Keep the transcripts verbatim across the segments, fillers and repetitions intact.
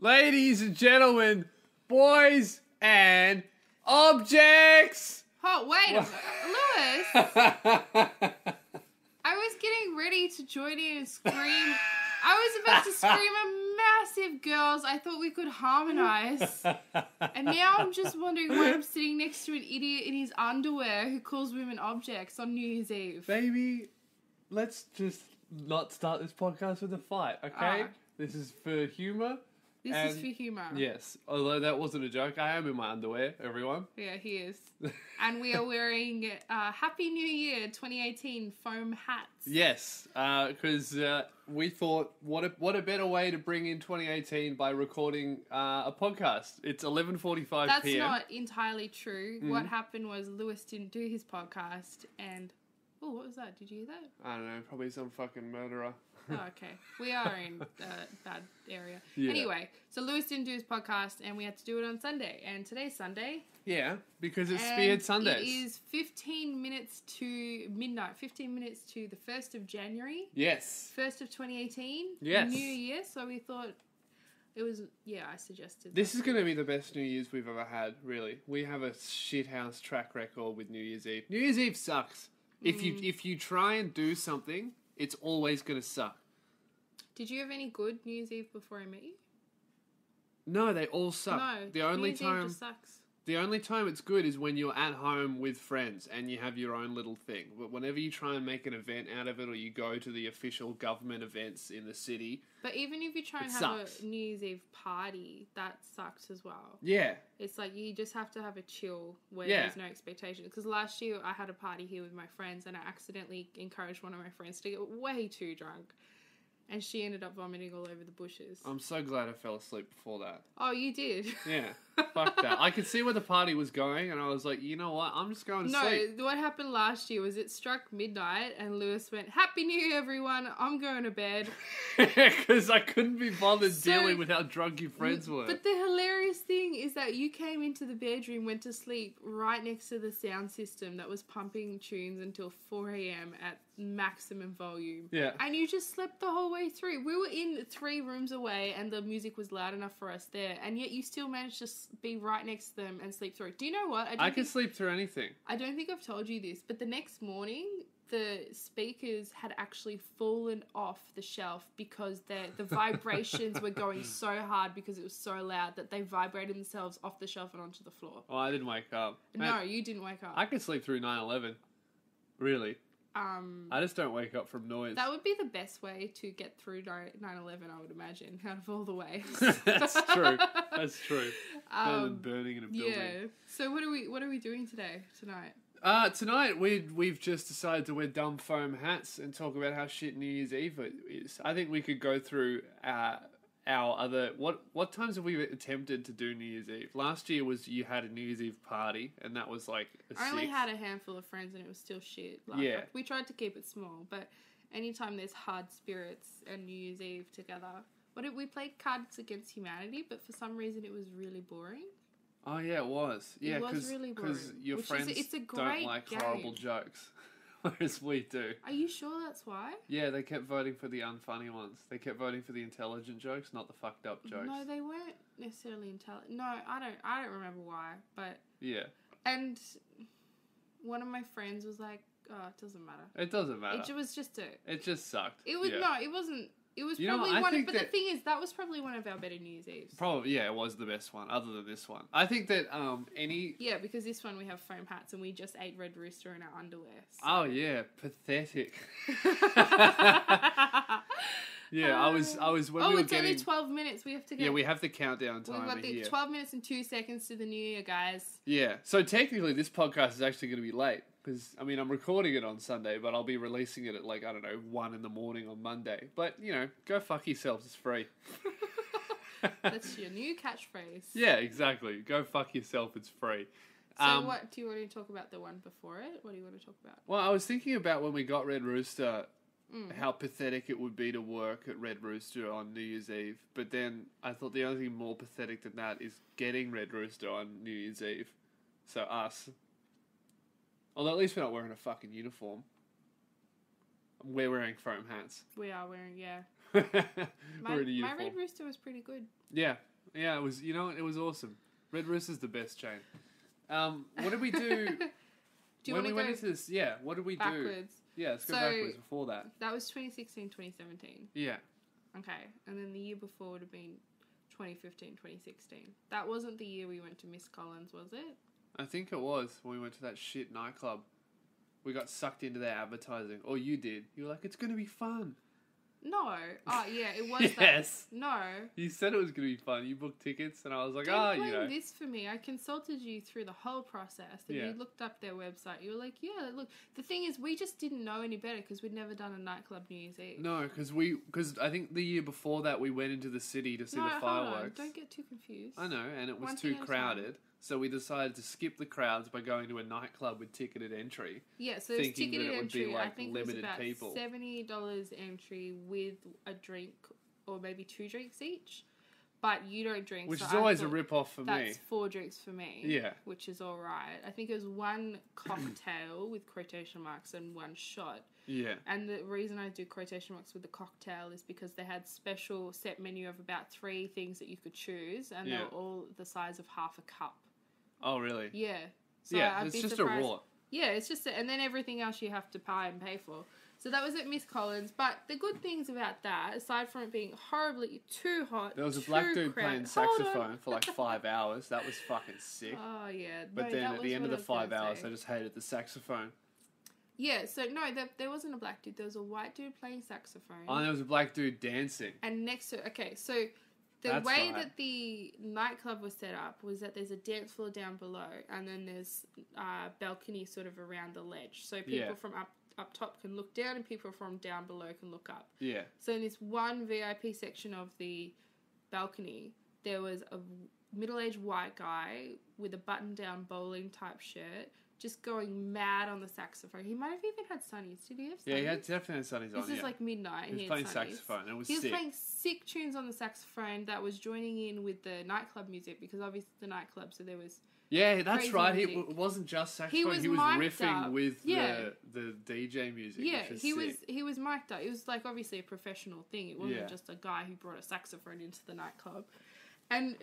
Ladies and gentlemen, boys and objects! Oh, wait, Lewis! I was getting ready to join in and scream. I was about to scream a massive girls. I thought we could harmonize. And now I'm just wondering why I'm sitting next to an idiot in his underwear who calls women objects on New Year's Eve. Baby, let's just not start this podcast with a fight, okay? Uh, this is for humor. This and is for humor. Yes. Although that wasn't a joke. I am in my underwear, everyone. Yeah, he is. And we are wearing uh, Happy New Year twenty eighteen foam hats. Yes. Because uh, uh, we thought, what a, what a better way to bring in twenty eighteen by recording uh, a podcast. It's eleven forty-five p m. That's not entirely true. Mm-hmm. What happened was Lewis didn't do his podcast and... Oh, what was that? Did you hear that? I don't know. Probably some fucking murderer. Oh, okay. We are in uh, that area. Yeah. Anyway, so Lewis didn't do his podcast and we had to do it on Sunday. And today's Sunday. Yeah, because it's Speared Sundays. It is fifteen minutes to midnight. fifteen minutes to the first of January. Yes. first of twenty eighteen. Yes. New Year. So we thought it was, yeah, I suggested This that. is going to be the best New Year's we've ever had, really. We have a shithouse track record with New Year's Eve. New Year's Eve sucks. If you if you try and do something, it's always going to suck. Did you have any good New Year's Eve before I met you? No, they all suck. No, the only New Year's time, Eve just sucks. The only time it's good is when you're at home with friends and you have your own little thing. But whenever you try and make an event out of it or you go to the official government events in the city... But even if you try and have sucks. a New Year's Eve party, that sucks as well. Yeah. It's like you just have to have a chill where yeah. there's no expectation. Because last year I had a party here with my friends and I accidentally encouraged one of my friends to get way too drunk. And she ended up vomiting all over the bushes. I'm so glad I fell asleep before that. Oh, you did? Yeah. Fuck that. I could see where the party was going, and I was like, you know what? I'm just going to no, sleep. No, what happened last year was it struck midnight, and Lewis went, Happy New Year, everyone. I'm going to bed. Because I couldn't be bothered so, dealing with how drunk your friends were. But the hilarious thing is that you came into the bedroom, went to sleep right next to the sound system that was pumping tunes until four a m at maximum volume. Yeah. And you just slept the whole way through. We were in three rooms away and the music was loud enough for us there, and yet you still managed to be right next to them and sleep through. Do you know what? I, I can sleep through anything. I don't think I've told you this, but the next morning the speakers had actually fallen off the shelf because the the vibrations were going so hard because it was so loud that they vibrated themselves off the shelf and onto the floor. Oh, I didn't wake up. No, I, you didn't wake up. I could sleep through nine eleven. Really? Um, I just don't wake up from noise. That would be the best way to get through nine eleven, I would imagine, out of all the ways. That's true. That's true. Um, Rather than burning in a building. Yeah. So what are we What are we doing today, tonight? Uh, tonight, we, we've just decided to wear dumb foam hats and talk about how shit New Year's Eve is. I think we could go through uh, our other... What, what times have we attempted to do New Year's Eve? Last year was you had a New Year's Eve party, and that was like a I six. Only had a handful of friends, and it was still shit. Like, yeah. Like, we tried to keep it small, but anytime there's hard spirits and New Year's Eve together... What did, we played Cards Against Humanity, but for some reason it was really boring. Oh, yeah, it was. Yeah, it was really boring. Because your Which friends is, it's a great don't like game. horrible jokes. Whereas we do. Are you sure that's why? Yeah, they kept voting for the unfunny ones. They kept voting for the intelligent jokes, not the fucked up jokes. No, they weren't necessarily intelligent. No, I don't. I don't remember why. But yeah. And one of my friends was like, "Oh, it doesn't matter." It doesn't matter. It was just a. It just sucked. It was yeah. no. It wasn't. It was you probably know, one of, but that, the thing is, that was probably one of our better New Year's Eves. Probably, yeah, it was the best one, other than this one. I think that um, any... Yeah, because this one we have foam hats and we just ate Red Rooster in our underwear. So. Oh, yeah, pathetic. Yeah, um, I was... I was when oh, we were it's getting... only twelve minutes, we have to go. Yeah, we have the countdown time. We've got the here. twelve minutes and two seconds to the New Year, guys. Yeah, so technically this podcast is actually going to be late. Because, I mean, I'm recording it on Sunday, but I'll be releasing it at, like, I don't know, one in the morning on Monday. But, you know, go fuck yourselves. It's free. That's your new catchphrase. Yeah, exactly. Go fuck yourself. It's free. So um, what, do you want to talk about the one before it? What do you want to talk about? Well, I was thinking about when we got Red Rooster, mm. how pathetic it would be to work at Red Rooster on New Year's Eve. But then I thought the only thing more pathetic than that is getting Red Rooster on New Year's Eve. So us... Although at least we're not wearing a fucking uniform. We're wearing foam hats. We are wearing, yeah. My, my Red Rooster was pretty good. Yeah, yeah, it was. You know, it was awesome. Red Rooster's the best chain. Um, what did we do? Do you when we went into this, yeah, what did we backwards? do? Yeah, let's go so, backwards before that. That was twenty sixteen, twenty seventeen. Yeah. Okay, and then the year before would have been twenty fifteen, twenty sixteen. That wasn't the year we went to Miss Collins, was it? I think it was when we went to that shit nightclub. We got sucked into their advertising. Or you did. You were like, it's going to be fun. No. Oh, yeah, it was yes. that. No. You said it was going to be fun. You booked tickets, and I was like, ah, oh, you know. this for me. I consulted you through the whole process. And yeah. you looked up their website. You were like, yeah, look. The thing is, we just didn't know any better because we'd never done a nightclub New Year's Eve. No, because we, cause I think the year before that, we went into the city to see no, the fireworks. Hold on. Don't get too confused. I know, and it was One too crowded. So we decided to skip the crowds by going to a nightclb with ticketed entry. Yeah, so there's ticketed it entry. Be like I think limited it was about people. seventy dollars entry with a drink or maybe two drinks each. But you don't drink. Which so is I always a rip-off for that's me. That's four drinks for me. Yeah. Which is all right. I think it was one cocktail with quotation marks and one shot. Yeah. And the reason I do quotation marks with the cocktail is because they had special set menu of about three things that you could choose. And yeah. they were all the size of half a cup. Oh, really? Yeah. So yeah, I'd it's just surprised. a raw. Yeah, it's just... A, and then everything else you have to buy and pay for. So that was at Miss Collins. But the good things about that, aside from it being horribly too hot... There was a black dude crowded. playing saxophone for like five hours. That was fucking sick. Oh, yeah. But no, then at the end of the five hours, say. I just hated the saxophone. Yeah, so no, there, there wasn't a black dude. There was a white dude playing saxophone. Oh, and there was a black dude dancing. And next to... Okay, so... The That's way right. that the nightclub was set up was that there's a dance floor down below and then there's uh, balcony sort of around the ledge. So people yeah. from up, up top can look down and people from down below can look up. Yeah. So in this one V I P section of the balcony, there was a middle-aged white guy with a button-down bowling-type shirt just going mad on the saxophone. He might have even had sunnies. Did he have sunnies? Yeah, he had definitely had sunnies on. This is yeah. like midnight. He was he playing sunnies. saxophone. It was he sick. He was playing sick tunes on the saxophone that was joining in with the nightclub music because obviously the nightclub, so there was. Yeah, that's right. Music. He w- wasn't just saxophone. He was, he was riffing up. with yeah. the, the D J music. Yeah, he sick. was he was mic'd up. It was like obviously a professional thing. It wasn't yeah. just a guy who brought a saxophone into the nightclub. And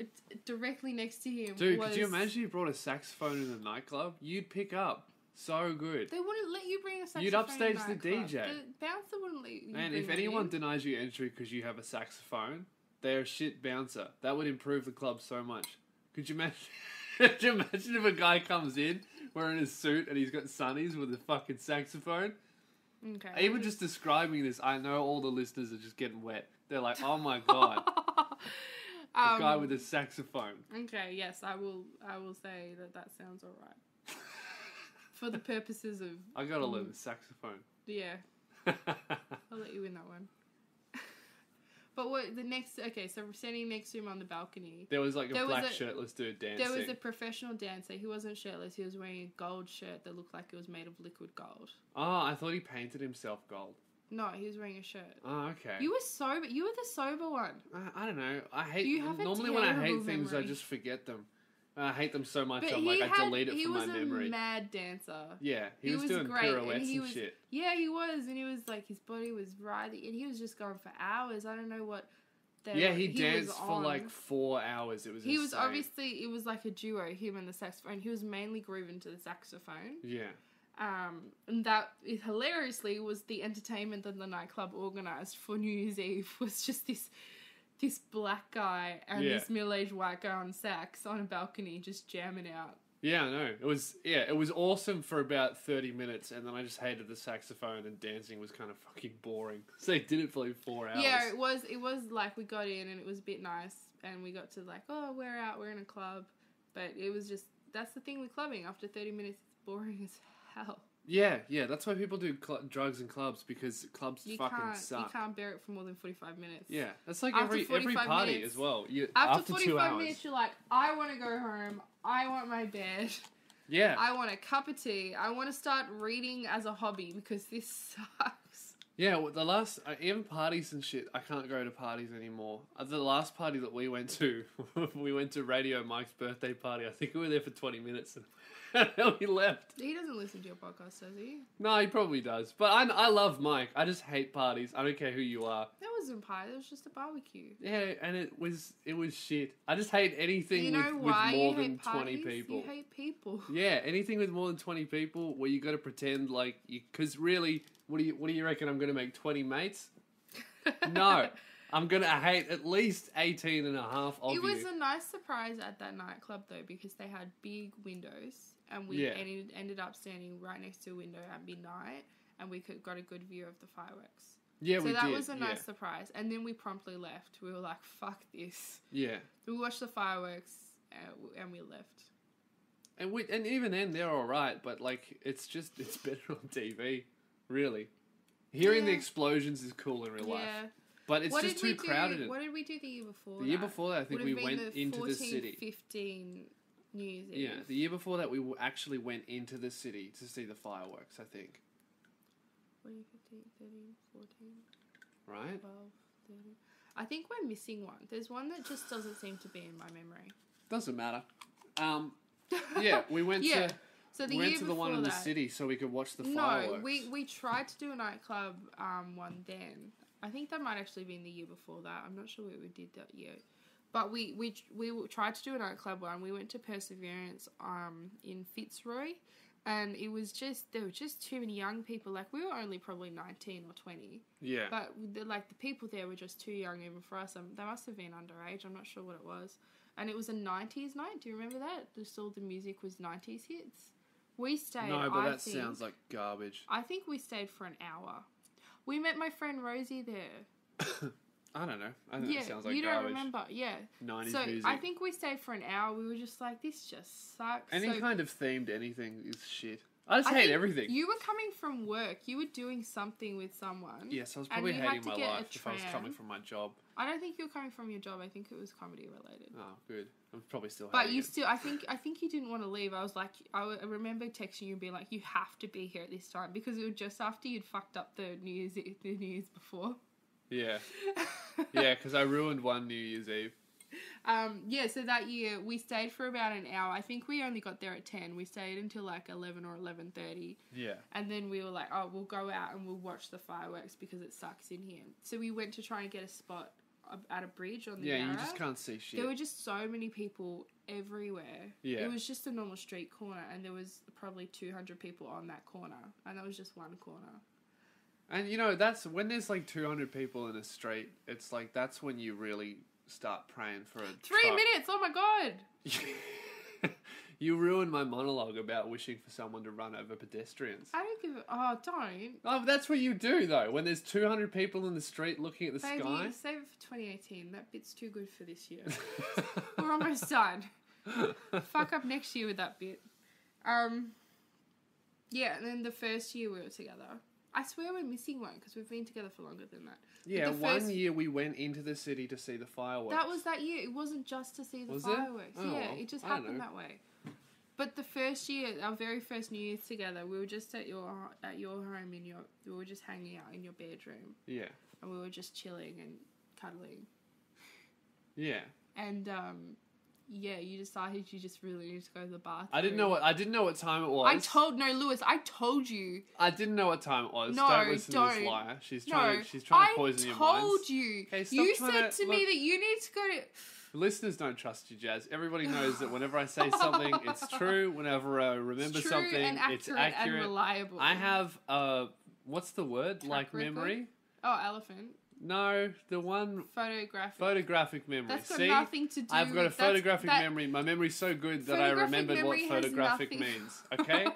directly next to him Dude, was... Dude, could you imagine you brought a saxophone in the nightclub? You'd pick up. So good. They wouldn't let you bring a saxophone. You'd upstage the D J. The bouncer wouldn't let you Man, if anyone in. denies you entry because you have a saxophone, they're a shit bouncer. That would improve the club so much. Could you imagine... could you imagine if a guy comes in wearing a suit and he's got sunnies with a fucking saxophone? Okay. Even just describing this, I know all the listeners are just getting wet. They're like, oh my God. A um, guy with a saxophone. Okay, yes, I will I will say that that sounds alright. For the purposes of... I gotta um, learn the saxophone. Yeah. I'll let you win that one. But what, the next... Okay, so we're standing next to him on the balcony. There was like a there black a, shirtless dude dancing. There was a professional dancer. He wasn't shirtless. He was wearing a gold shirt that looked like it was made of liquid gold. Oh, I thought he painted himself gold. No, he was wearing a shirt. Oh, okay. You were sober. You were the sober one. I, I don't know. I hate... You have normally when I hate memory. things, I just forget them. I hate them so much, but I'm like, had, I delete it from my memory. He was a mad dancer. Yeah, he, he was, was doing great, pirouettes and, and was, shit. Yeah, he was. And he was like, his body was writhing. And he was just going for hours. I don't know what... That, yeah, he, he danced for like four hours. It was He insane. was obviously... It was like a duo, him and the saxophone. He was mainly grooving to the saxophone. Yeah. Um, and that, it, hilariously, was the entertainment that the nightclub organised for New Year's Eve was just this this black guy and yeah. this middle-aged white guy on sax on a balcony just jamming out. Yeah, I know. It was, yeah, it was awesome for about thirty minutes and then I just hated the saxophone and dancing was kind of fucking boring. So they did it for like four hours. Yeah, it was, it was like we got in and it was a bit nice and we got to like, oh, we're out, we're in a club. But it was just, that's the thing with clubbing. After thirty minutes, it's boring as hell. Hell. Yeah, yeah, that's why people do cl- drugs in clubs, because clubs you fucking can't, suck. You can't bear it for more than forty-five minutes. Yeah, that's like after every every party minutes, as well. You, after, after forty-five minutes, you're like, I want to go home, I want my bed, yeah, I want a cup of tea, I want to start reading as a hobby, because this sucks. Yeah, well, the last, uh, even parties and shit, I can't go to parties anymore. Uh, the last party that we went to, we went to Radio Mike's birthday party. I think we were there for twenty minutes and we left. He doesn't listen to your podcast, does he? No, he probably does. But I, I love Mike. I just hate parties. I don't care who you are. That wasn't a party. It was just a barbecue. Yeah, and it was it was shit. I just hate anything you know with, with more than twenty people. You hate people. Yeah, anything with more than twenty people where you got to pretend like you... Because really... What do you What do you reckon? I'm going to make twenty mates? No, I'm going to hate at least eighteen and a half of you. It was you. A nice surprise at that nightclub though, because they had big windows, and we yeah. ended, ended up standing right next to a window at midnight, and we could, got a good view of the fireworks. Yeah, so we that did. was a nice yeah. surprise, and then we promptly left. We were like, "Fuck this!" Yeah, we watched the fireworks, uh, and we left. And we and even then they're all right, but like it's just it's better on T V. Really. Hearing yeah. the explosions is cool in real yeah. life. But it's what just too crowded. What did we do the year before The that? year before that, I think we went the into the city. fifteen New Year's Eve. Yeah, the year before that, we actually went into the city to see the fireworks, I think. twenty, fifteen, thirteen, fourteen Right? twelve, thirteen I think we're missing one. There's one that just doesn't seem to be in my memory. Doesn't matter. Um, yeah, we went yeah. to... So the we went year to the one in that, the city so we could watch the fireworks. No, we, we tried to do a nightclub um, one then. I think that might actually have been the year before that. I'm not sure what we did that year. But we, we, we tried to do a nightclub one. We went to Perseverance um, in Fitzroy. And it was just, there were just too many young people. Like, we were only probably nineteen or twenty Yeah. But, the, like, the people there were just too young even for us. Um, they must have been underage. I'm not sure what it was. And it was a nineties night. Do you remember that? Just all the music was nineties hits. We stayed. No, but I that think, sounds like garbage. I think we stayed for an hour. We met my friend Rosie there. I don't know. I think yeah, it sounds like you garbage. You don't remember? Yeah. nineties so music. I think we stayed for an hour. We were just like, this just sucks. Any so, kind of themed anything is shit. I just I hate everything. You were coming from work. You were doing something with someone. Yes, I was probably hating my life if I was coming from my job. I don't think you were coming from your job. I think it was comedy related. Oh, good. I'm probably still hating it. But you still, I think I think you didn't want to leave. I was like, I remember texting you and being like, you have to be here at this time. Because it was just after you'd fucked up the New Year's, the New Year's before. Yeah. Yeah, because I ruined one New Year's Eve. Um, yeah, so that year we stayed for about an hour. I think we only got there at ten. We stayed until like eleven or eleven thirty Yeah. And then we were like, oh, we'll go out and we'll watch the fireworks because it sucks in here. So we went to try and get a spot at a bridge on the Yeah, Yarra. You just can't see shit. There were just so many people everywhere. Yeah. It was just a normal street corner and there was probably two hundred people on that corner. And that was just one corner. And you know, that's when there's like two hundred people in a street, it's like that's when you really... start praying for a three truck. minutes. Oh my god! You ruined my monologue about wishing for someone to run over pedestrians. I don't give a... Oh, don't. Oh, but that's what you do though. When there's two hundred people in the street looking at the Baby, sky. Save it for twenty eighteen That bit's too good for this year. We're almost done. Fuck up next year with that bit. Um. Yeah, and then the first year we were together. I swear we're missing one because we've been together for longer than that. Yeah, first... one year we went into the city to see the fireworks. That was that year. It wasn't just to see the was fireworks. It? Oh, yeah, well, it just I happened that way. But the first year, our very first New Year's together, we were just at your at your home in your. We were just hanging out in your bedroom. Yeah. And we were just chilling and cuddling. Yeah. And um. Yeah, you decided you just really needed to go to the bathroom. I didn't know what I didn't know what time it was. I told no, Lewis. I told you. I didn't know what time it was. No, don't listen don't. to this liar. She's no, trying. To, she's trying I to poison your minds. I told you. Okay, stop you said to, to me that you need to go to. Listeners don't trust you, Jazz. Everybody knows that whenever I say something, it's true. Whenever I remember it's true something, and accurate it's accurate and reliable. I have uh, what's the word? Track like record? memory. Oh, elephant. No, the one... Photographic. Photographic memory. That's got See? nothing to do I've with... I've got a photographic that, memory. My memory's so good that I remembered what photographic means. Okay?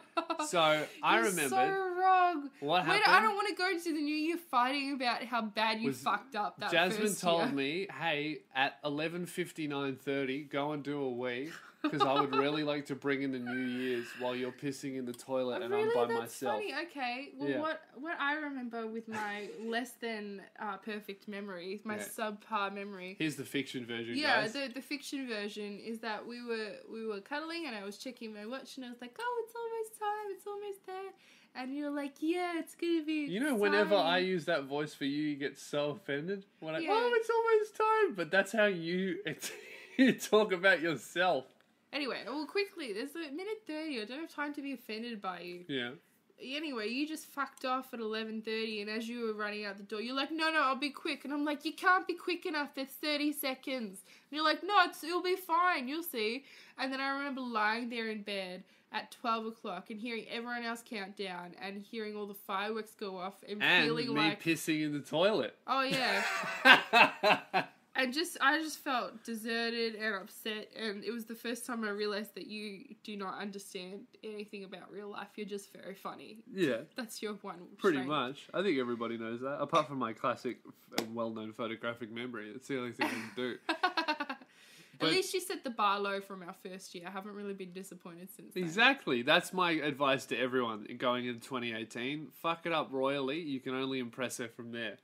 So, I remembered... so wrong. What happened... Wait, I don't want to go into the new year fighting about how bad you fucked up that Jasmine first year. Jasmine told me, hey, at eleven fifty-nine thirty go and do a wee, because I would really like to bring in the New Year's while you're pissing in the toilet and really? I'm by That's myself. Really? That's funny. Okay. Well, yeah. what, what I remember with my less than uh, perfect memory, my yeah. subpar memory... Here's the fiction version, yeah, guys. Yeah, the, the fiction version is that we were we were cuddling and I was checking my watch and I was like, oh, it's almost time, it's almost there. and you're like, yeah, it's gonna be. You know, time. Whenever I use that voice for you, you get so offended. When I, yeah. oh, it's almost time, but that's how you it's, you talk about yourself. Anyway, well, quickly, there's a minute thirty. I don't have time to be offended by you. Yeah. Anyway, you just fucked off at eleven thirty, and as you were running out the door, you're like, no, no, I'll be quick. And I'm like, you can't be quick enough. That's thirty seconds. And you're like, no, it's, it'll be fine. You'll see. And then I remember lying there in bed at twelve o'clock and hearing everyone else count down and hearing all the fireworks go off and, and feeling me like... me pissing in the toilet. Oh, yeah. And just, I just felt deserted and upset, and it was the first time I realised that you do not understand anything about real life. You're just very funny. Yeah. That's your one Pretty strength. much. I think everybody knows that, apart from my classic and well-known photographic memory. It's the only thing I can do. But at least you set the bar low from our first year. I haven't really been disappointed since then. Exactly. That's my advice to everyone going into twenty eighteen. Fuck it up royally. You can only impress her from there.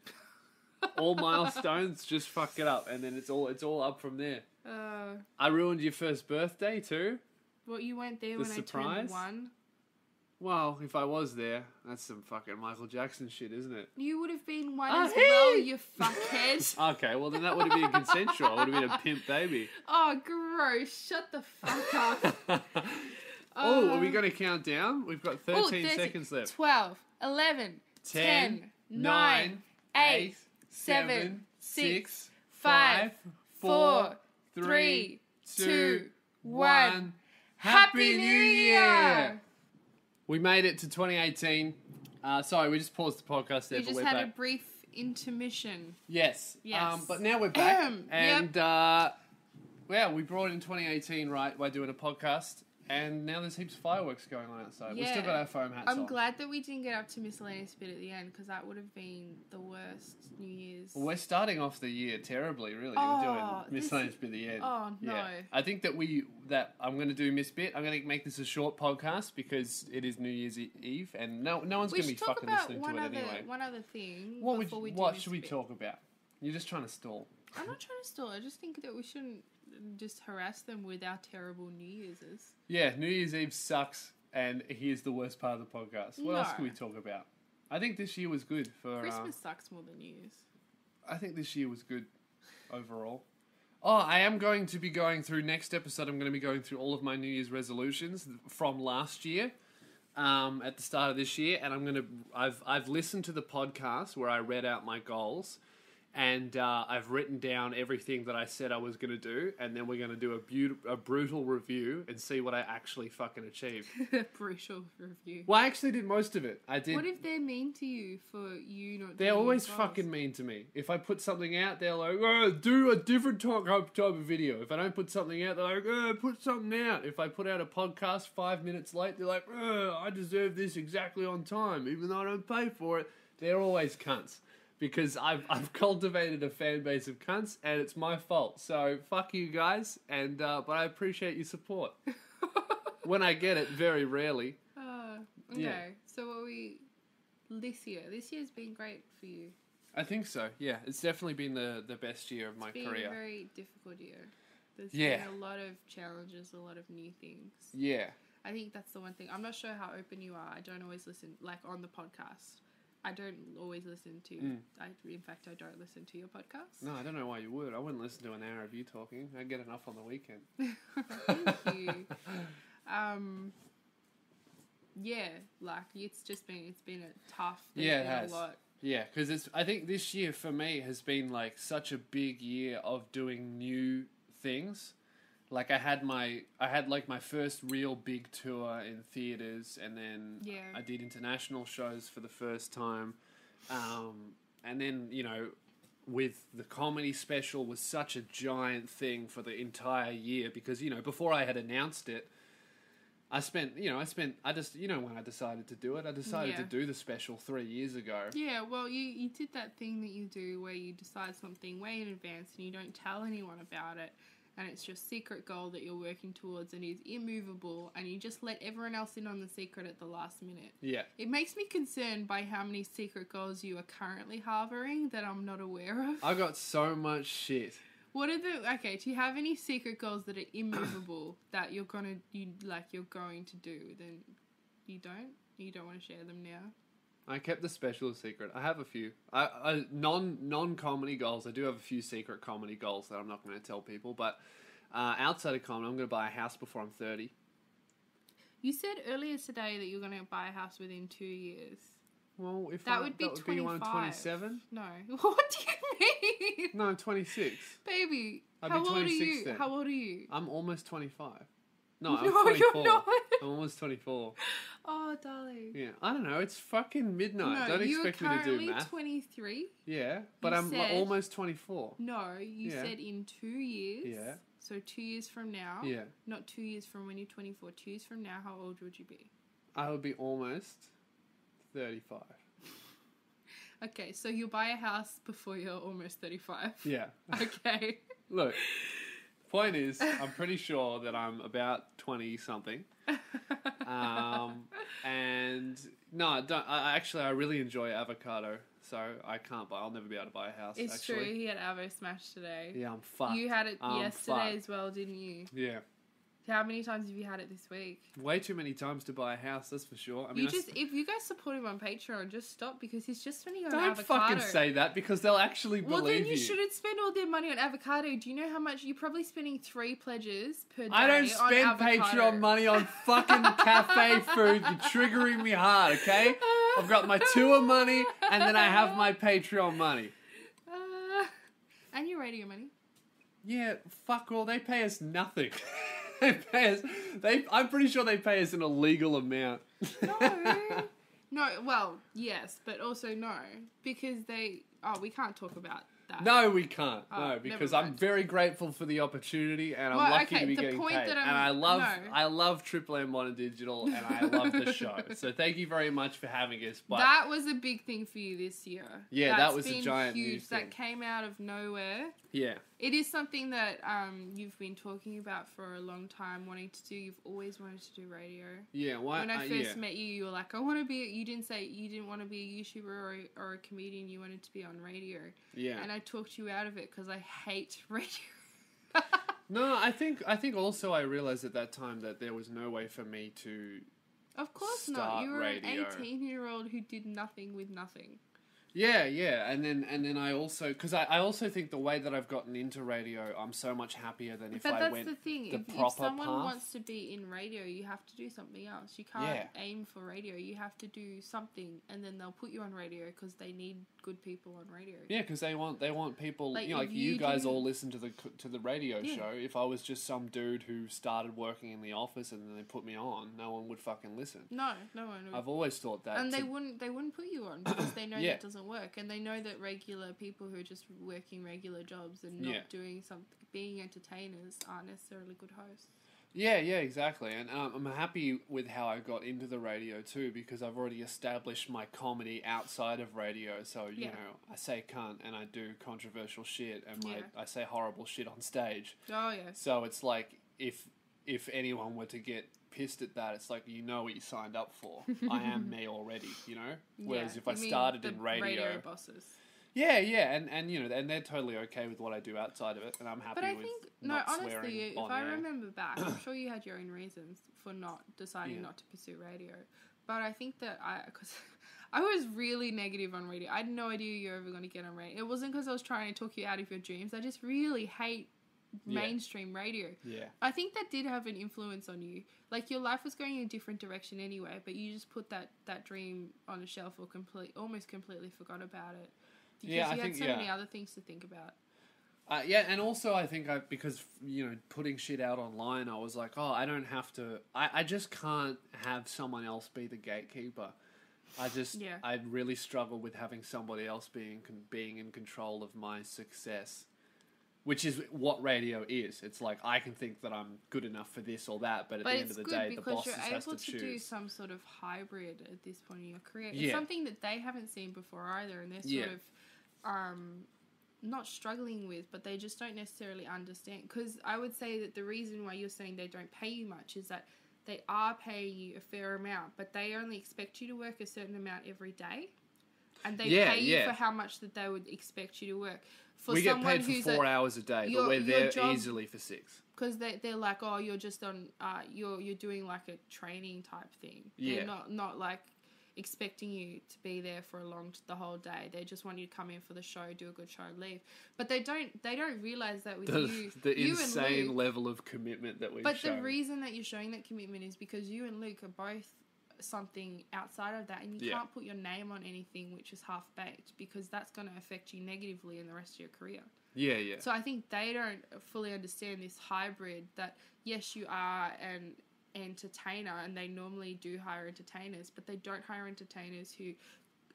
All milestones, just fuck it up, and then it's all it's all up from there. Uh, I ruined your first birthday too. Well, you weren't there the when surprise. I turned one. Well, if I was there, that's some fucking Michael Jackson shit, isn't it? You would have been one oh, as hey! well, you fuckhead. Okay, well then that would have been consensual. I would have been a pimp baby. Oh, gross! Shut the fuck up. uh, oh, are we going to count down? We've got thirteen ooh, thirty seconds left. Twelve, eleven, ten, ten nine, nine, eight. eight Seven, six, five, four, three, two, one. Happy New Year! We made it to twenty eighteen. Uh, sorry, we just paused the podcast there. We just had a brief intermission. Yes. Yes. Um, but now we're back. And, yep. uh, well, we brought in twenty eighteen, right, by doing a podcast. And now there's heaps of fireworks going on outside. Yeah. We've still got our foam hats I'm on. I'm glad that we didn't get up to miscellaneous bit at the end, because that would have been the worst New Year's. Well, we're starting off the year terribly, really. Oh, we're doing miscellaneous bit at the end. Oh, no. Yeah. I think that we that I'm going to do miss bit. I'm going to make this a short podcast because it is New Year's Eve, and no no one's going to be fucking listening to it other, anyway. One other thing what before would, we do What should we bit? talk about? You're just trying to stall. I'm not trying to stall. I just think that we shouldn't just harass them with our terrible New Year's. Yeah, New Year's Eve sucks, and here's the worst part of the podcast. What no. else can we talk about? I think this year was good for... Christmas uh, sucks more than New Year's. I think this year was good overall. Oh, I am going to be going through, next episode, I'm going to be going through all of my New Year's resolutions from last year um, at the start of this year, and I'm going to... I've I've listened to the podcast where I read out my goals, and uh, I've written down everything that I said I was going to do, and then we're going to do a, beaut- a brutal review and see what I actually fucking achieved. Brutal review. Well, I actually did most of it. I did. What if they're mean to you for you not doing They're always fucking mean to me. If I put something out, they're like, oh, do a different type of video. If I don't put something out, they're like, oh, put something out. If I put out a podcast five minutes late, they're like, oh, I deserve this exactly on time, even though I don't pay for it. They're always cunts. Because I've I've cultivated a fan base of cunts, and it's my fault. So fuck you guys, and uh, but I appreciate your support. When I get it, very rarely. Uh, okay, yeah. So what we this year? This year's been great for you. I think so. Yeah, it's definitely been the, the best year of my career. It's been a very difficult year. There's yeah. been a lot of challenges, a lot of new things. Yeah. I think that's the one thing. I'm not sure how open you are. I don't always listen, like on the podcast. I don't always listen to... Mm. I, in fact, I don't listen to your podcast. No, I don't know why you would. I wouldn't listen to an hour of you talking. I'd get enough on the weekend. Thank you. Um, yeah, like, it's just been... It's been a tough... Yeah, it has. A lot. Yeah, because I think this year, for me, has been, like, such a big year of doing new things. Like, I had my, I had, like, my first real big tour in theatres, and then yeah. I did international shows for the first time. Um, and then, you know, with the comedy special was such a giant thing for the entire year because, you know, before I had announced it, I spent, you know, I spent, I just, you know, when I decided to do it, I decided yeah. to do the special three years ago. Yeah, well, you, you did that thing that you do where you decide something way in advance and you don't tell anyone about it. And it's your secret goal that you're working towards and is immovable, and you just let everyone else in on the secret at the last minute. Yeah. It makes me concerned by how many secret goals you are currently harboring that I'm not aware of. I got so much shit. What are the... Okay, do you have any secret goals that are immovable that you're gonna... you like, you're going to do, then you don't? You don't want to share them now? I kept the special a secret. I have a few. I, I non non comedy goals. I do have a few secret comedy goals that I'm not going to tell people. But uh, outside of comedy, I'm going to buy a house before I'm thirty. You said earlier today that you're going to buy a house within two years. Well, if that I, would be that would be twenty-seven. No, what do you mean? No, twenty-six. Baby, I'd how be old are you? Then. How old are you? I'm almost twenty-five. No, I'm no, twenty-four. You're not. I'm almost twenty-four. Oh, darling. Yeah, I don't know. It's fucking midnight. No, don't expect me to do math. You are currently twenty-three. Yeah, but you I'm said, almost twenty-four. No, you yeah. said in two years. Yeah. So two years from now. Yeah. Not two years from when you're twenty-four. Two years from now, how old would you be? I would be almost thirty-five. Okay, so you'll buy a house before you're almost thirty-five. Yeah. Okay. Look. Point is, I'm pretty sure that I'm about twenty something, um, and no, I don't. I, actually, I really enjoy avocado, so I can't buy. I'll never be able to buy a house. It's actually. True. He had avo smash today. Yeah, I'm fucked. You had it I'm yesterday fucked. As well, didn't you? Yeah. How many times have you had it this week? Way too many times to buy a house, that's for sure. I mean, you just I, if you guys support him on Patreon, just stop because he's just spending on avocado. Don't fucking say that because they'll actually believe you. Well, then you, you shouldn't spend all their money on avocado. Do you know how much? You're probably spending three pledges per day on avocado. I don't spend Patreon money on fucking cafe food. You're triggering me hard, okay? I've got my tour money and then I have my Patreon money. Uh, and your radio money. Yeah, fuck all. They pay us nothing. They pay us, they, I'm pretty sure they pay us an illegal amount. No. No, well, yes, but also no. Because they... Oh, we can't talk about that. No, we can't. Oh, no, because I'm very grateful for the opportunity and I'm well, lucky okay, to be the getting point paid. That I'm, and I love, no. I love Triple M Modern Digital and I love the show. So thank you very much for having us. But that was a big thing for you this year. Yeah, That's that was been a giant huge. News thing. That came out of nowhere. Yeah. It is something that um, you've been talking about for a long time, wanting to do. You've always wanted to do radio. Yeah. Why, when I first uh, yeah. met you, you were like, I want to be... You didn't say you didn't want to be a YouTuber or a, or a comedian. You wanted to be on radio. Yeah. And I talked you out of it because I hate radio. No, I think I think also I realised at that time that there was no way for me to Of course start not. You were radio. An eighteen-year-old who did nothing with nothing. Yeah, yeah, and then and then I also because I, I also think the way that I've gotten into radio, I'm so much happier than if but I went the, thing. the if, proper path. If someone path. wants to be in radio, you have to do something else. You can't yeah. aim for radio. You have to do something, and then they'll put you on radio because they need good people on radio. Yeah, because they want they want people like you, know, like you, you guys do... all listen to the to the radio yeah. show. If I was just some dude who started working in the office and then they put me on, no one would fucking listen. No, no one would. I've always thought that, and to... they wouldn't they wouldn't put you on because they know yeah. that doesn't. work, and they know that regular people who are just working regular jobs and not yeah. doing something, being entertainers, aren't necessarily good hosts. Yeah, yeah, exactly. And um, I'm happy with how I got into the radio too, because I've already established my comedy outside of radio. So, you yeah. know, I say cunt and I do controversial shit and my, yeah. I say horrible shit on stage. Oh, yeah. So it's like, if if anyone were to get pissed at that, it's like, you know what you signed up for. I am me already, you know? Whereas yeah, if I started in radio... radio bosses. Yeah, yeah, and, and, you know, and they're totally okay with what I do outside of it, and I'm happy but I with think, not no, swearing honestly, if I air. remember back, I'm sure you had your own reasons for not deciding yeah. not to pursue radio, but I think that I... because I was really negative on radio. I had no idea you were ever going to get on radio. It wasn't because I was trying to talk you out of your dreams. I just really hate... mainstream yeah. radio. Yeah. I think that did have an influence on you. Like, your life was going in a different direction anyway, but you just put that, that dream on a shelf or complete, almost completely forgot about it. Because yeah, I you think, had so yeah. many other things to think about. Uh, yeah, and also I think I, because, you know, putting shit out online, I was like, oh, I don't have to... I, I just can't have someone else be the gatekeeper. I just... Yeah. I really struggle with having somebody else being being in control of my success. Which is what radio is. It's like, I can think that I'm good enough for this or that, but at but the end of the day, the bosses has to choose. But it's good because you're able to do some sort of hybrid at this point in your career. Yeah. It's something that they haven't seen before either, and they're sort yeah. of um, not struggling with, but they just don't necessarily understand. Because I would say that the reason why you're saying they don't pay you much is that they are paying you a fair amount, but they only expect you to work a certain amount every day. and they yeah, pay you yeah. for how much that they would expect you to work. For we someone get paid who's for four a, hours a day, your, but we're there job, easily for six. Because they they're like, oh, you're just on, uh, you're you're doing like a training type thing. Yeah. They're not not like expecting you to be there for a long the whole day. They just want you to come in for the show, do a good show, leave. But they don't they don't realize that with the, you, the you insane and Luke, level of commitment that we. But shown. The reason that you're showing that commitment is because you and Luke are both something outside of that, and you yeah. can't put your name on anything which is half baked, because that's going to affect you negatively in the rest of your career. Yeah, yeah. So I think they don't fully understand this hybrid that yes, you are an entertainer, and they normally do hire entertainers, but they don't hire entertainers who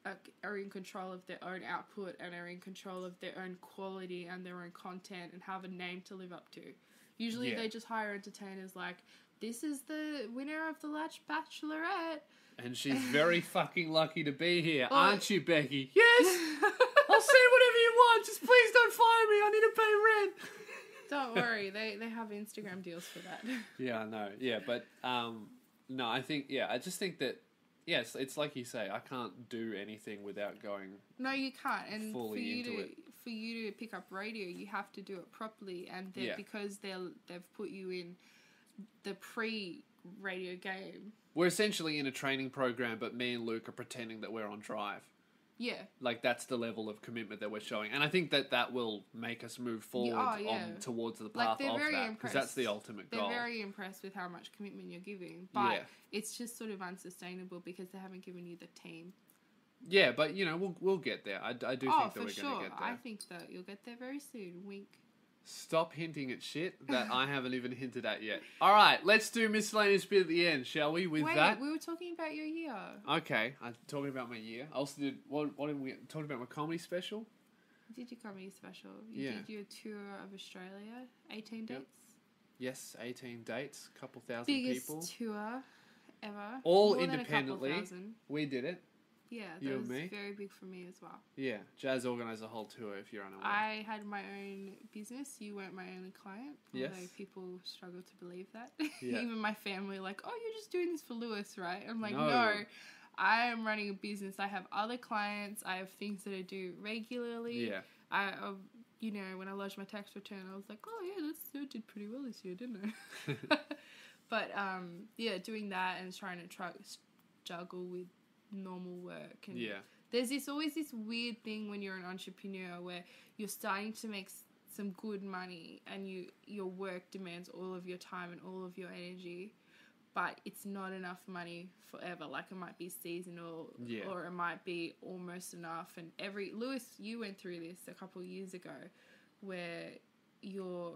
are, are in control of their own output and are in control of their own quality and their own content and have a name to live up to. Usually yeah. they just hire entertainers like, this is the winner of the last Bachelorette. And she's very fucking lucky to be here, well, aren't you, Becky? Yes! I'll say whatever you want, just please don't fire me, I need to pay rent. Don't worry, they, they have Instagram deals for that. Yeah, I know. Yeah, but, um, no, I think, yeah, I just think that, yes, yeah, it's, it's like you say, I can't do anything without going No, you can't. And fully for you into to, it. For you to pick up radio, you have to do it properly. And yeah. because they're, they've put you in the pre-radio game. We're essentially in a training program, but me and Luke are pretending that we're on Drive. Yeah. Like, that's the level of commitment that we're showing. And I think that that will make us move forward oh, yeah. on towards the path like, of very that. Because that's the ultimate they're goal. They're very impressed with how much commitment you're giving. But yeah. it's just sort of unsustainable because they haven't given you the team. Yeah, but, you know, we'll we'll get there. I, I do think oh, that we're sure. going to get there. I think that you'll get there very soon. Wink. Stop hinting at shit that I haven't even hinted at yet. All right, let's do miscellaneous bit at the end, shall we? With Wait, that, we were talking about your year. Okay, I'm talking about my year. I also did. What? What did we talking about? My comedy special. You did your comedy special? You yeah. did your tour of Australia, eighteen dates. Yep. Yes, eighteen dates, couple thousand Biggest people. Biggest tour ever. All More independently. Than a couple thousand. We did it. Yeah, that you was very big for me as well. Yeah, Jazz organised a whole tour if you're unaware. I had my own business. You weren't my only client. Yes. Although people struggle to believe that. Yeah. Even my family like, oh, you're just doing this for Lewis, right? I'm like, no. no, I am running a business. I have other clients. I have things that I do regularly. Yeah. I, I you know, when I lodged my tax return, I was like, oh, yeah, that's, I did pretty well this year, didn't I? But, um, yeah, doing that and trying to try, juggle with normal work, and yeah. there's this always this weird thing when you're an entrepreneur where you're starting to make s- some good money, and you your work demands all of your time and all of your energy, but it's not enough money forever. Like, it might be seasonal, yeah. or it might be almost enough. And every Lewis, you went through this a couple of years ago, where your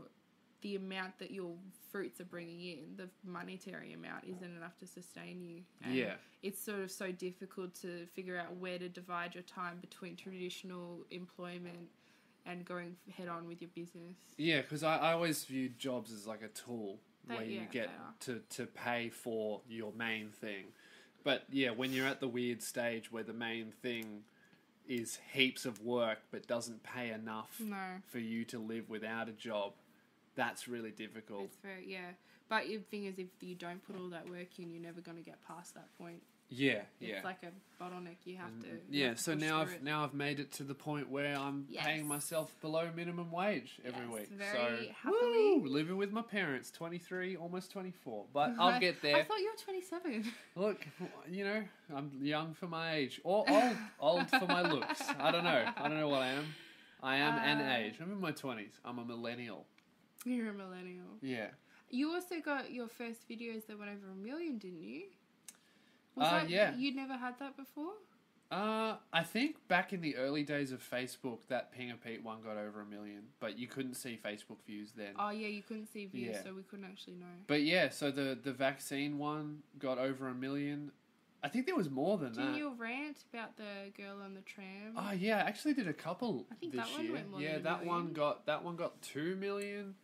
the amount that your fruits are bringing in, the monetary amount, isn't enough to sustain you. And yeah. it's sort of so difficult to figure out where to divide your time between traditional employment and going head on with your business. Yeah, because I, I always viewed jobs as like a tool they, where yeah, you get to, to pay for your main thing. But yeah, when you're at the weird stage where the main thing is heaps of work but doesn't pay enough no. for you to live without a job, that's really difficult. It's very, yeah. But the thing is, if you don't put all that work in, you're never going to get past that point. Yeah, yeah. It's like a bottleneck. You have and, to. Yeah. Have to so now I've it. now I've made it to the point where I'm yes. paying myself below minimum wage every yes, week. Very so happily. Woo, living with my parents, twenty-three, almost twenty-four, but I'll get there. I thought you were twenty-seven. Look, you know, I'm young for my age, or old, old for my looks. I don't know. I don't know what I am. I am uh, an age. I'm in my twenties. I'm a millennial. You're a millennial. Yeah. You also got your first videos that went over a million, didn't you? Was uh, that, yeah. You'd never had that before? Uh, I think back in the early days of Facebook, that Ping a Pete one got over a million, but you couldn't see Facebook views then. Oh, yeah, you couldn't see views, yeah. so we couldn't actually know. But yeah, so the, the vaccine one got over a million. I think there was more than didn't that. Did you rant about the girl on the tram? Oh, yeah, I actually did a couple this year. I think that one year. went more yeah, than that a million. One got, that one got two million.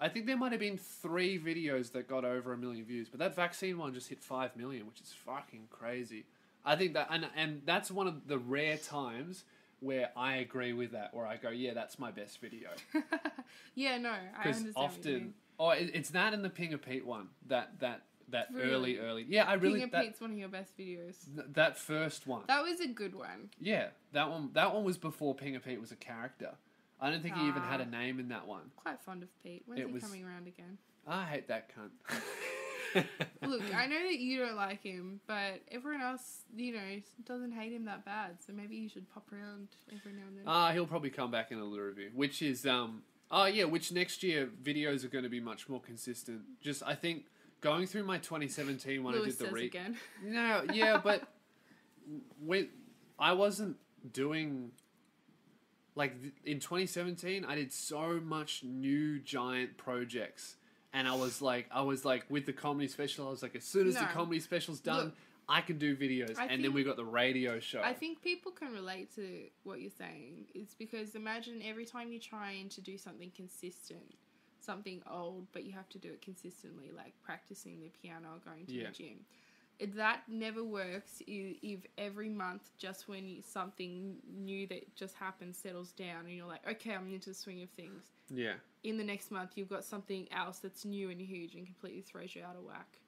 I think there might have been three videos that got over a million views, but that vaccine one just hit five million, which is fucking crazy. I think that, and and that's one of the rare times where I agree with that, where I go, yeah, that's my best video. yeah, no, I understand. Because often, oh, it, it's that and the Ping a Pete one that that that really? early, early. Yeah, I really. King of that, Pete's one of your best videos. Th that first one. That was a good one. Yeah, that one. That one was before King of Pete was a character. I don't think ah, he even had a name in that one. Quite fond of Pete. When's it he was, coming around again? I hate that cunt. Look, I know that you don't like him, but everyone else, you know, doesn't hate him that bad. So maybe you should pop around every now and then. Ah, uh, he'll probably come back in a little review, which is um. Oh yeah, which next year videos are going to be much more consistent. Just I think going through my twenty seventeen when Lewis I did the says re again. No, yeah, but when I wasn't doing like in twenty seventeen, I did so much new giant projects, and I was like, I was like with the comedy special, I was like, as soon as no. the comedy special's done. Look, I can do videos, I and think, then we got the radio show. I think people can relate to what you're saying. It's because imagine every time you're trying to do something consistent, something old, but you have to do it consistently, like practicing the piano or going to yeah. the gym. It, that never works if every month, just when you, something new that just happened settles down and you're like, okay, I'm into the swing of things. Yeah. In the next month, you've got something else that's new and huge and completely throws you out of whack.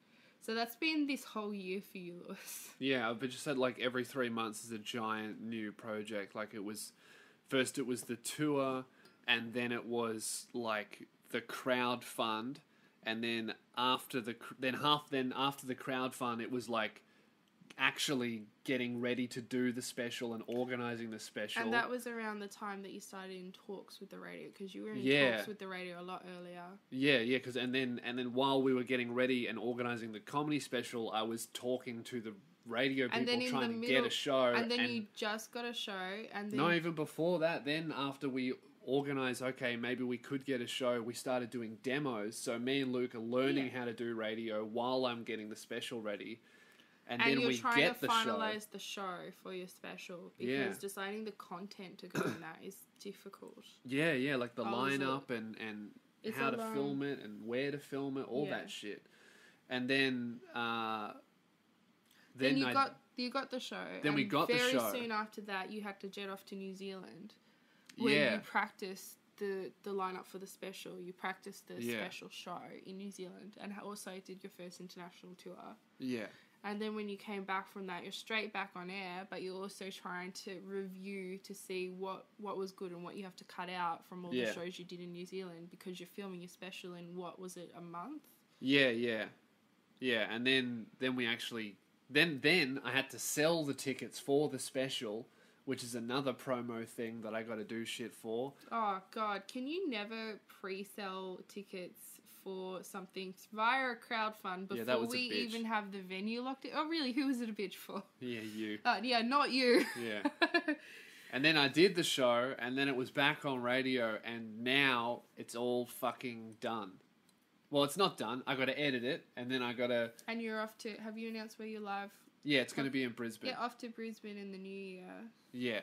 So that's been this whole year for you, Lewis. Yeah, but just said like every three months is a giant new project. Like it was, first it was the tour, and then it was like the crowd fund, and then after the then half then after the crowd fund, it was like actually getting ready to do the special and organising the special. And that was around the time that you started in talks with the radio, because you were in yeah. talks with the radio a lot earlier. Yeah, yeah, because and then and then while we were getting ready and organising the comedy special, I was talking to the radio people and then trying the to middle, get a show. And then and you just got a show. And then no, even before that, then after we organised, okay, maybe we could get a show, we started doing demos. So me and Luke are learning yeah. how to do radio while I'm getting the special ready. And, and then you're we trying get to the finalize show. the show for your special because yeah. deciding the content to go in that is difficult. Yeah, yeah, like the oh, lineup and, and how to long... film it and where to film it, all yeah. that shit. And then, uh, then, then you I, got you got the show. Then we got the show. Very soon after that, you had to jet off to New Zealand, where yeah. you practiced the the lineup for the special. You practiced the yeah. special show in New Zealand, and also did your first international tour. Yeah. And then when you came back from that, you're straight back on air, but you're also trying to review to see what, what was good and what you have to cut out from all yeah. the shows you did in New Zealand because you're filming your special in, what was it, a month? Yeah, yeah. Yeah, and then, then we actually... Then, then I had to sell the tickets for the special, which is another promo thing that I got to do shit for. Oh, God. Can you never pre-sell tickets for something via a crowdfund before yeah, we even have the venue locked in? Oh, really? Who was it a bitch for? Yeah, you. Uh, yeah, not you. Yeah. And then I did the show, and then it was back on radio, and now it's all fucking done. Well, it's not done. I got to edit it, and then I got to... And you're off to... Have you announced where you're live? Yeah, it's going to be in Brisbane. Yeah, off to Brisbane in the new year. Yeah.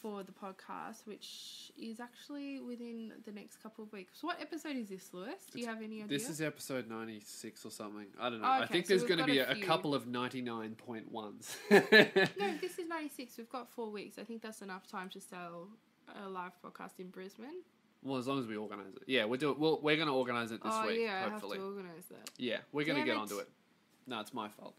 For the podcast, which is actually within the next couple of weeks. So what episode is this, Lewis? Do you have any idea? This is episode ninety-six or something. I don't know. Oh, okay. I think so there's going to be a, a couple of ninety-nine point ones. No, this is ninety-six. We've got four weeks. I think that's enough time to sell a live podcast in Brisbane. Well, as long as we organise it. Yeah, we'll do it. We'll, we're going to organise it this oh, week, yeah, hopefully. Oh, yeah, I have to organise that. Yeah, we're going to get onto it. No, it's my fault.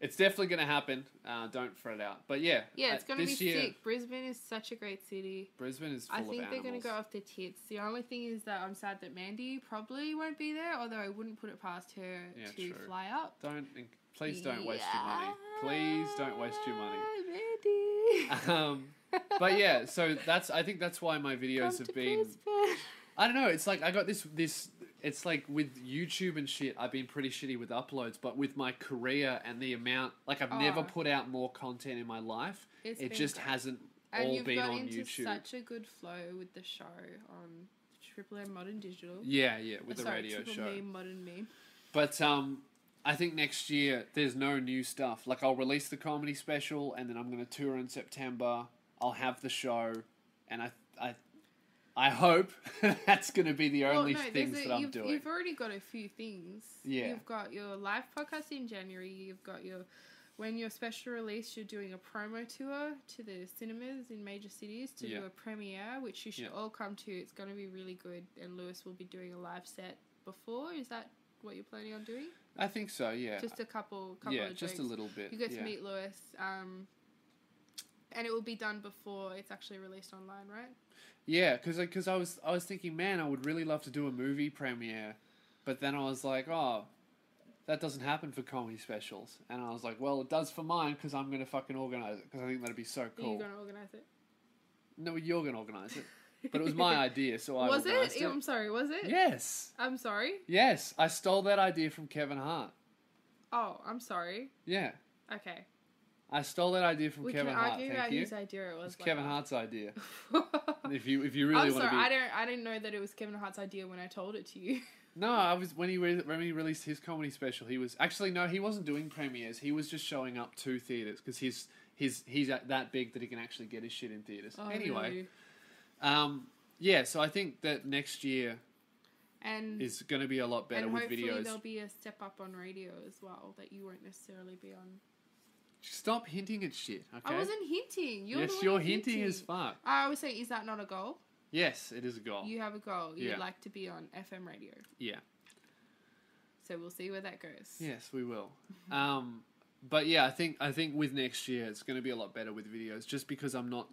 It's definitely going to happen. Uh, don't fret out. But yeah. Yeah, it's going to be year, sick. Brisbane is such a great city. Brisbane is full of animals. I think they're going to go off their tits. The only thing is that I'm sad that Mandy probably won't be there, although I wouldn't put it past her yeah, to true. fly up. Don't, please don't yeah. waste your money. Please don't waste your money. Mandy. Um, but yeah, so that's, I think that's why my videos Come have been, Brisbane. I don't know. It's like, I got this, this, It's like with YouTube and shit, I've been pretty shitty with uploads, but with my career and the amount, like I've oh. never put out more content in my life. It's it just great. hasn't and all been on into YouTube. And you've got such a good flow with the show on Triple M Modern Digital. Yeah, yeah, with oh, the sorry, radio Triple show. Meme, Modern Meme. But um, I think next year there's no new stuff. Like I'll release the comedy special and then I'm going to tour in September. I'll have the show and I... I I hope that's going to be the only well, no, things a, that I'm doing. You've already got a few things. Yeah. You've got your live podcast in January. You've got your... When your special release, you're doing a promo tour to the cinemas in major cities to yeah. do a premiere, which you should yeah. all come to. It's going to be really good. And Lewis will be doing a live set before. Is that what you're planning on doing? I think so, yeah. Just a couple, couple yeah, of just drinks. a little bit. You get yeah. to meet Lewis, um, and it will be done before it's actually released online, right? Yeah, because because I was I was thinking, man, I would really love to do a movie premiere, but then I was like, oh, that doesn't happen for comedy specials, and I was like, well, it does for mine because I'm gonna fucking organize it because I think that'd be so cool. Are you gonna organize it? No, you're gonna organize it. But it was my idea, so I was it? it. I'm sorry, was it? Yes. I'm sorry? Yes. I stole that idea from Kevin Hart. Oh, I'm sorry. Yeah. Okay. I stole that idea from we Kevin can Hart. Argue Thank about you. Whose idea it was. It was Kevin Hart's idea. if you if you really want to be... I'm sorry, I don't I didn't know that it was Kevin Hart's idea when I told it to you. No, I was when he re- when he released his comedy special, he was actually no, he wasn't doing premieres. He was just showing up to theaters because he's he's he's that big that he can actually get his shit in theaters. Oh, anyway. Really? Um, yeah, so I think that next year and, is going to be a lot better with videos. And hopefully there'll be a step up on radio as well that you won't necessarily be on. Stop hinting at shit, okay? I wasn't hinting. You're yes, you're hinting. hinting as fuck. I always say, is that not a goal? Yes, it is a goal. You have a goal. You'd yeah. like to be on F M radio. Yeah. So we'll see where that goes. Yes, we will. um, but yeah, I think I think with next year it's going to be a lot better with videos just because I'm not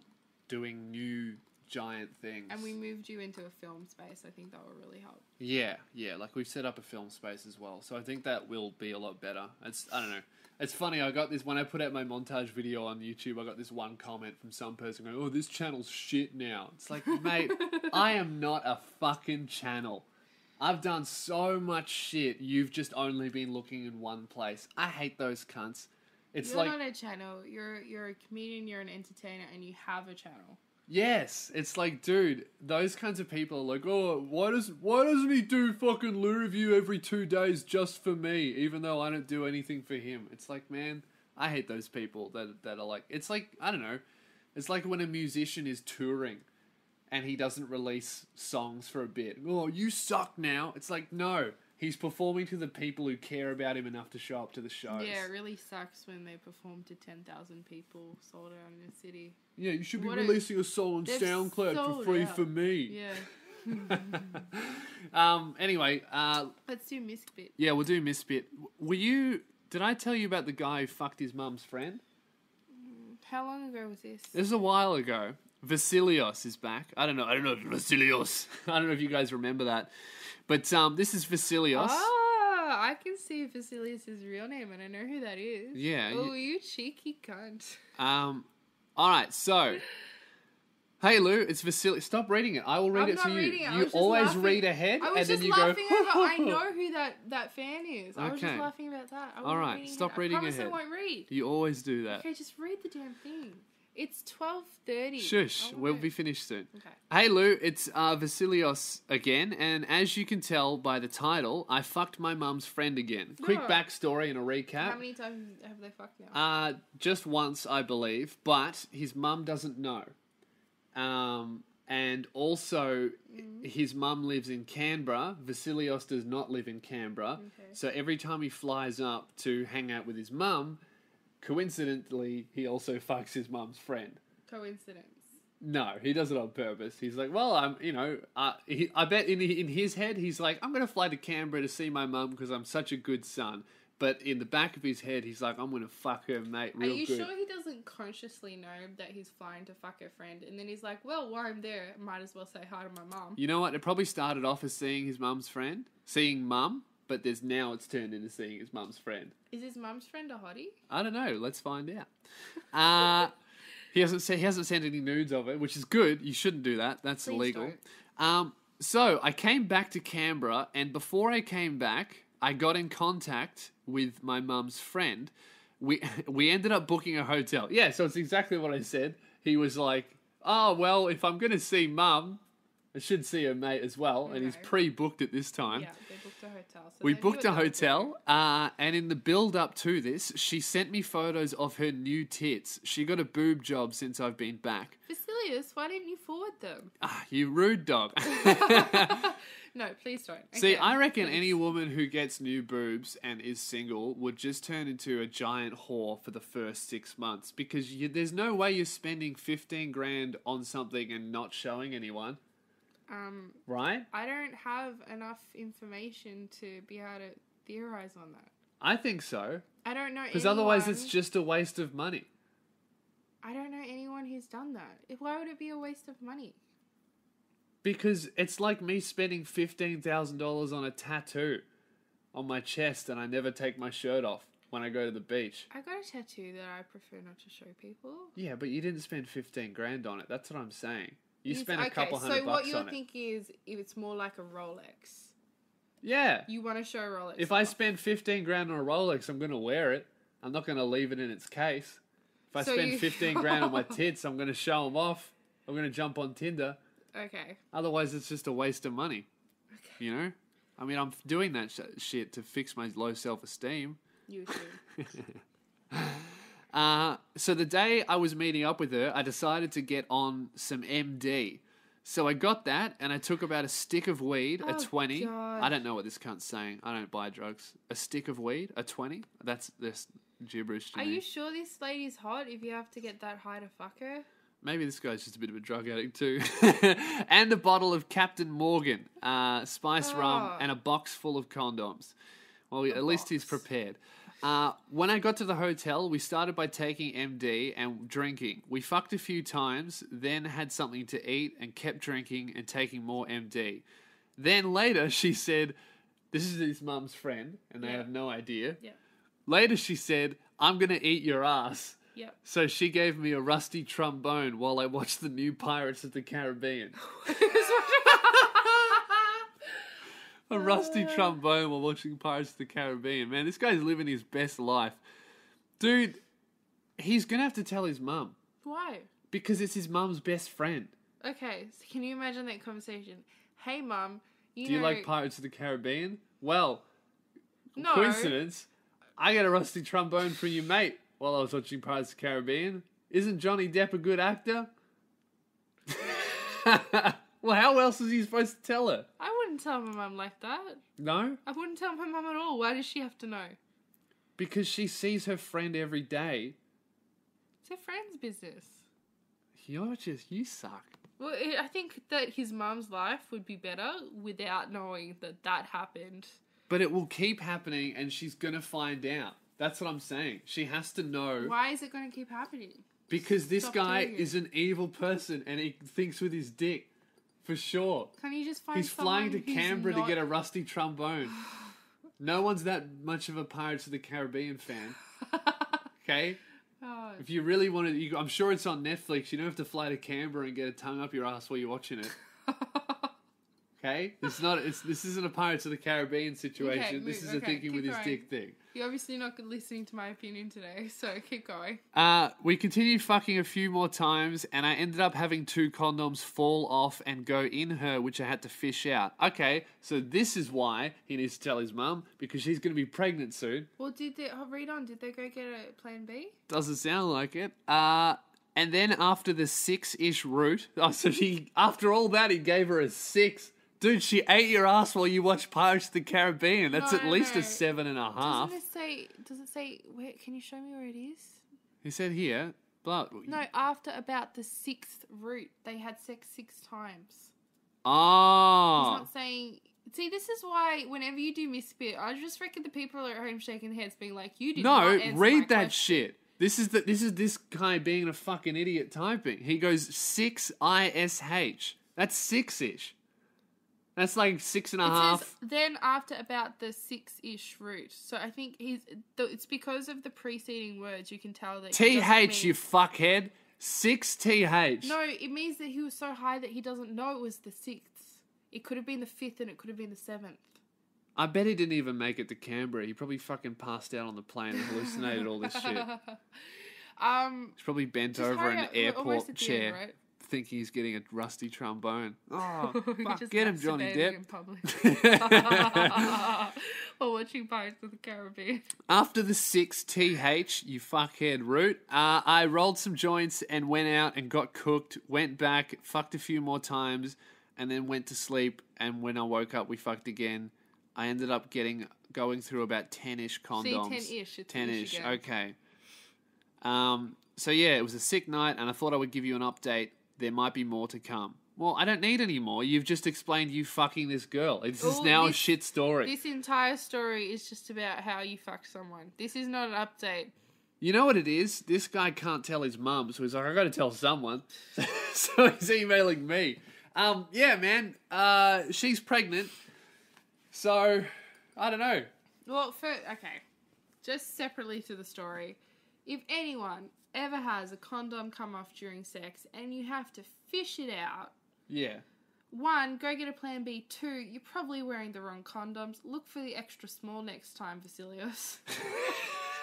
doing new... giant things. And we moved you into a film space. I think that will really help. Yeah, yeah. Like, we've set up a film space as well. So I think that will be a lot better. It's, I don't know. It's funny, I got this, when I put out my montage video on YouTube, I got this one comment from some person going, oh, this channel's shit now. It's like, mate, I am not a fucking channel. I've done so much shit. You've just only been looking in one place. I hate those cunts. It's you're like... You're not a channel. You're, you're a comedian, you're an entertainer, and you have a channel. Yes, it's like, dude, those kinds of people are like, oh, why does why doesn't he do fucking Lou Review every two days just for me, even though I don't do anything for him? It's like, man, I hate those people that that are like, it's like, I don't know, it's like when a musician is touring and he doesn't release songs for a bit. Oh, you suck now. It's like, no, he's performing to the people who care about him enough to show up to the shows. Yeah, it really sucks when they perform to ten thousand people sold out in a city. Yeah, you should be what releasing a, a song on SoundCloud for free out. for me. Yeah. um. Anyway. Uh, Let's do Misfit. Yeah, we'll do Misfit. Were you... Did I tell you about the guy who fucked his mum's friend? How long ago was this? This was a while ago. Vasilios is back. I don't know. I don't know if Vasilios. I don't know if you guys remember that. But um, this is Vasilios. Ah, I can see Vasilios' real name and I know who that is. Yeah. Oh, you, you cheeky cunt. Um, all right, so. Hey, Lou, it's Vasilios. Stop reading it. I will read I'm it not to reading you. It. I you was always laughing. read ahead I was and just then you laughing go. Over, I know who that, that fan is. Okay. I was just laughing about that. I all right, stop reading ahead. I promise I won't read. You always do that. Okay, just read the damn thing. It's twelve thirty. Shush, oh, we'll be finished soon. Okay. Hey Lou, it's uh, Vasilios again, and as you can tell by the title, I fucked my mum's friend again. No. Quick backstory and a recap. How many times have they fucked now? Uh, just once, I believe, but his mum doesn't know. Um, and also, mm. his mum lives in Canberra. Vasilios does not live in Canberra. Okay. So every time he flies up to hang out with his mum... Coincidentally, he also fucks his mum's friend. Coincidence? No, he does it on purpose. He's like, well, I'm, you know, uh, he, I bet in in his head, he's like, I'm going to fly to Canberra to see my mum because I'm such a good son. But in the back of his head, he's like, I'm going to fuck her, mate, real good. Are you good. sure he doesn't consciously know that he's flying to fuck her friend? And then he's like, well, while I'm there, I might as well say hi to my mum. You know what? It probably started off as seeing his mum's friend, seeing mum. But there's now it's turned into seeing his mum's friend. Is his mum's friend a hottie? I don't know. Let's find out. Uh, he hasn't he hasn't sent any nudes of it, which is good. You shouldn't do that. That's Please illegal. Um, so I came back to Canberra, and before I came back, I got in contact with my mum's friend. We we ended up booking a hotel. Yeah, so it's exactly what I said. He was like, "Oh well, if I'm going to see mum." I should see her mate as well, okay. And he's pre-booked at this time. Yeah, they booked a hotel. So we booked a hotel, uh, and in the build-up to this, she sent me photos of her new tits. She got a boob job since I've been back. Vasilios, why didn't you forward them? Ah, you rude dog. No, please don't. Okay, see, I reckon please. Any woman who gets new boobs and is single would just turn into a giant whore for the first six months because you, there's no way you're spending fifteen grand on something and not showing anyone. Um, right? I don't have enough information to be able to theorize on that. I think so. I don't know because otherwise it's just a waste of money. I don't know anyone who's done that. Why would it be a waste of money? Because it's like me spending fifteen thousand dollars on a tattoo on my chest and I never take my shirt off when I go to the beach. I got a tattoo that I prefer not to show people. Yeah, but you didn't spend fifteen grand on it. That's what I'm saying. You spent okay, a couple hundred so bucks on it. So what you're thinking is if it's more like a Rolex. Yeah. You want to show Rolex. If off. I spend fifteen grand on a Rolex, I'm going to wear it. I'm not going to leave it in its case. If I so spend you... fifteen grand on my tits, I'm going to show them off. I'm going to jump on Tinder. Okay. Otherwise, it's just a waste of money. Okay. You know? I mean, I'm doing that sh- shit to fix my low self-esteem. You too. uh, so the day I was meeting up with her, I decided to get on some M D. So I got that, and I took about a stick of weed, oh, a twenty. God. I don't know what this cunt's saying. I don't buy drugs. A stick of weed, a twenty. That's this gibberish to Are me. You sure this lady's hot if you have to get that high to fuck her? Maybe this guy's just a bit of a drug addict too. And a bottle of Captain Morgan, uh, spice oh. rum, and a box full of condoms. Well, a at box. least he's prepared. Uh, when I got to the hotel, we started by taking M D and drinking. We fucked a few times, then had something to eat and kept drinking and taking more M D. Then later she said, this is his mum's friend, and they yeah. have no idea. Yeah. Later she said, I'm going to eat your ass. Yep. So she gave me a rusty trombone while I watched the new Pirates of the Caribbean. A rusty trombone while watching Pirates of the Caribbean. Man, this guy's living his best life. Dude, he's going to have to tell his mum. Why? Because it's his mum's best friend. Okay, so can you imagine that conversation? Hey, mum, you Do you know... like Pirates of the Caribbean? Well, no. Coincidence, I got a rusty trombone for you, mate. While I was watching Pirates of the Caribbean. Isn't Johnny Depp a good actor? Well, how else is he supposed to tell her? I wouldn't tell my mum like that. No? I wouldn't tell my mum at all. Why does she have to know? Because she sees her friend every day. It's her friend's business. You're just... You suck. Well, I think that his mum's life would be better without knowing that that happened. But it will keep happening and she's going to find out. That's what I'm saying. She has to know. Why is it going to keep happening? Because this Stop guy is an evil person and he thinks with his dick, for sure. Can you just find He's flying to Canberra not... to get a rusty trombone. No one's that much of a Pirates of the Caribbean fan. Okay? Oh. If you really want to... You, I'm sure it's on Netflix. You don't have to fly to Canberra and get a tongue up your ass while you're watching it. Okay? It's not, it's, this isn't a Pirates of the Caribbean situation. Okay, move, this is okay, a thinking with going. his dick thing. You're obviously not listening to my opinion today, so keep going. Uh, we continued fucking a few more times, and I ended up having two condoms fall off and go in her, which I had to fish out. Okay, so this is why he needs to tell his mum, because she's going to be pregnant soon. Well, did they... Oh, read on. Did they go get a plan B? Doesn't sound like it. Uh... And then after the six-ish route... Oh, so she... After all that, he gave her a six... Dude, she ate your ass while you watched Pirates of the Caribbean. That's no, at least no. a seven and a half. Doesn't it say, does it say, where, can you show me where it is? He said here, but... No, after about the sixth route, they had sex six times. Oh. He's not saying... See, this is why whenever you do misfit, I just reckon the people at home shaking their heads being like, you did no, not answer No, read that question. shit. This is the, This is this guy being a fucking idiot typing. He goes six I S H. That's six-ish. That's like six and a it half. Says, then after about the six-ish route. So I think he's... It's because of the preceding words you can tell that... T H, you fuckhead. Six T H. No, it means that he was so high that he doesn't know it was the sixth. It could have been the fifth and it could have been the seventh. I bet he didn't even make it to Canberra. He probably fucking passed out on the plane and hallucinated all this shit. Um, he's probably bent over an up. airport chair. End, right? Think he's getting a rusty trombone. Oh, fuck, get him, Johnny Depp. In public. Or watching Pirates of the Caribbean. After the six T H, you fuckhead route, uh, I rolled some joints and went out and got cooked, went back, fucked a few more times, and then went to sleep. And when I woke up, we fucked again. I ended up getting going through about ten-ish condoms. See, ten-ish. ten-ish, okay. Um, so, yeah, it was a sick night, and I thought I would give you an update. There might be more to come. Well, I don't need any more. You've just explained you fucking this girl. This is Ooh, now this, a shit story. This entire story is just about how you fuck someone. This is not an update. You know what it is? This guy can't tell his mum, so he's like, I've got to tell someone. So he's emailing me. Um, yeah, man. Uh, she's pregnant. So, I don't know. Well, for, okay. Just separately to the story. If anyone ever has a condom come off during sex and you have to fish it out, yeah. One, go get a plan B. Two, you're probably wearing the wrong condoms. Look for the extra small next time, Vasilios.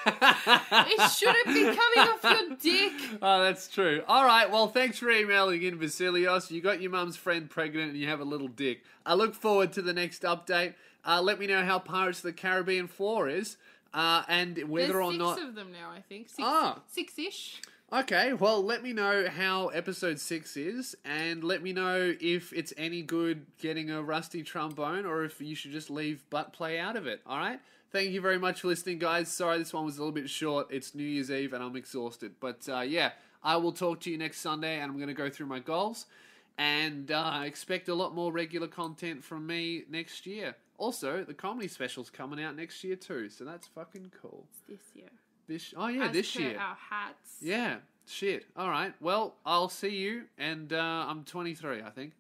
It shouldn't be coming off your dick. Oh, that's true. All right, well, thanks for emailing in, Vasilios. You got your mum's friend pregnant and you have a little dick. I look forward to the next update. Uh, let me know how Pirates of the Caribbean four is. Uh, and whether There's or not... There's six of them now, I think. Six, ah. Six-ish. Okay, well, let me know how episode six is, and let me know if it's any good getting a rusty trombone, or if you should just leave butt play out of it, alright? Thank you very much for listening, guys. Sorry this one was a little bit short. It's New Year's Eve, and I'm exhausted. But, uh, yeah, I will talk to you next Sunday, and I'm going to go through my goals, and uh, expect a lot more regular content from me next year. Also, the comedy special's coming out next year too, so that's fucking cool. It's this year. This oh yeah, As this year. Our hats. Yeah. Shit. All right. Well, I'll see you, and uh, I'm twenty-three, I think.